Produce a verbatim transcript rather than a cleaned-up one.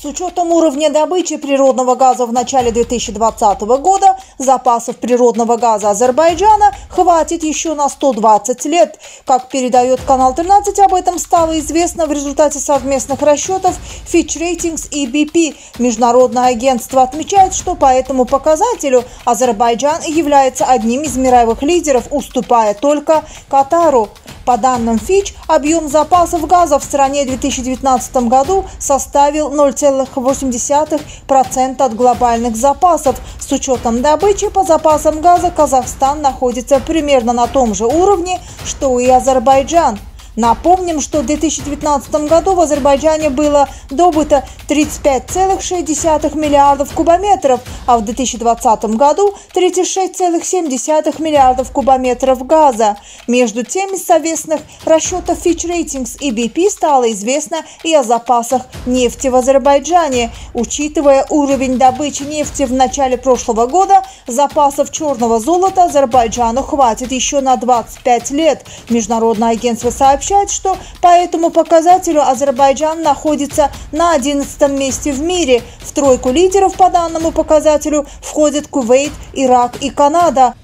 С учетом уровня добычи природного газа в начале две тысячи двадцатого года запасов природного газа Азербайджана хватит еще на сто двадцать лет. Как передает канал тринадцать, об этом стало известно в результате совместных расчетов Fitch Ratings и би пи. Международное агентство отмечает, что по этому показателю Азербайджан является одним из мировых лидеров, уступая только Катару. По данным Fitch, объем запасов газа в стране в две тысячи девятнадцатом году составил ноль целых восемь десятых процента от глобальных запасов. С учетом добычи по запасам газа Казахстан находится примерно на том же уровне, что и Азербайджан. Напомним, что в две тысячи девятнадцатом году в Азербайджане было добыто тридцать пять целых шесть десятых миллиардов кубометров, а в две тысячи двадцатом году тридцать шесть целых семь десятых миллиардов кубометров газа. Между тем, из совместных расчетов Fitch Ratings и би пи стало известно и о запасах нефти в Азербайджане. Учитывая уровень добычи нефти в начале прошлого года, запасов черного золота Азербайджану хватит еще на двадцать пять лет. Международное агентство сообщает, что по этому показателю Азербайджан находится на одиннадцатом месте в мире. В тройку лидеров по данному показателю входят Кувейт, Ирак и Канада.